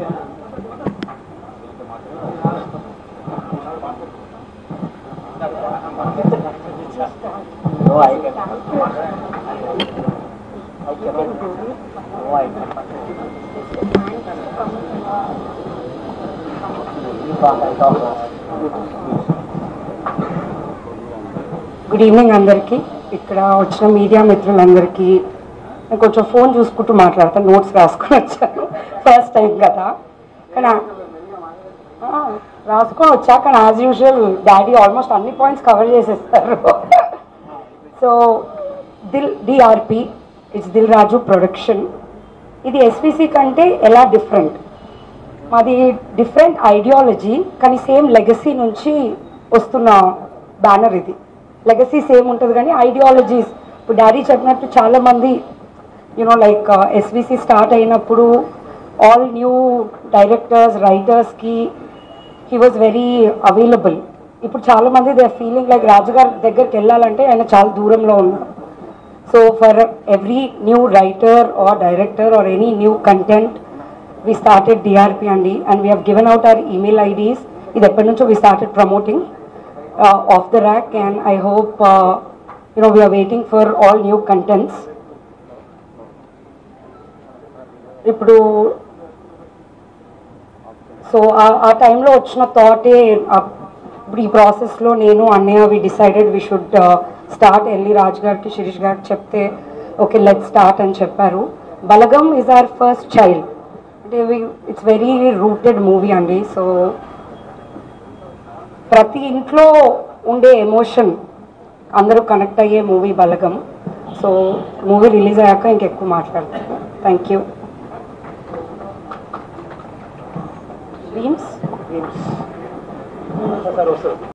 Good evening अंदर की इकड़ा वच्चिन media मित्रुलंदरिकी కొంచెం ఫోన్ చూసుకుంటూ మాట్లాడతా నోట్స్ రాసుకొని వచ్చాను ఫస్ట్ టైం కదా కానీ రాసుకొని వచ్చాక యాజ్ యూజువల్ డాడీ ఆల్మోస్ట్ అన్ని పాయింట్స్ కవర్ చేసేస్తారు so Dil DRP it's Dil Raju production ఇది SVC కంటే ఎలా డిఫరెంట్ మాది డిఫరెంట్ ఐడియాలజీ కానీ సేమ్ లెగసీ నుంచి వస్తున్న బ్యానర్ ఇది లెగసీ సేమ్ ఉంటుంది కానీ ఐడియాలజీస్ ఇప్పుడు డాడీ చెప్పినట్టు చాలా మంది you know like SVC start ayinappudu all new directors writers ki he was very available ippudu chaala mandi they are feeling like Rajagar daggar kellalante ayina chaala dooram lo unnaru so for every new writer or director or any new content we started DRP and we have given out our email IDs id eppaduncho we started promoting off the rack and I hope you know we are waiting for all new contents ఇప్పుడు so ఆ టైంలో వచ్చిన థాటే ఇప్పుడు ఈ ప్రాసెస్లో నేను అన్నయ్య we decided we should start ఎల్లి రాజ్ గారికి శిరీష్ గారికి చెప్తే ఓకే లెట్ స్టార్ట్ అని చెప్పారు Balagam is our first child అంటే ఇట్స్ వెరీ రూటెడ్ మూవీ అండి సో ప్రతి ఇంట్లో ఉండే ఎమోషన్ అందరూ కనెక్ట్ అయ్యే movie Balagam so movie release అయ్యాక ఇంకెక్కువ మాట్లాడతాను థ్యాంక్ యూ Dreams? Dreams.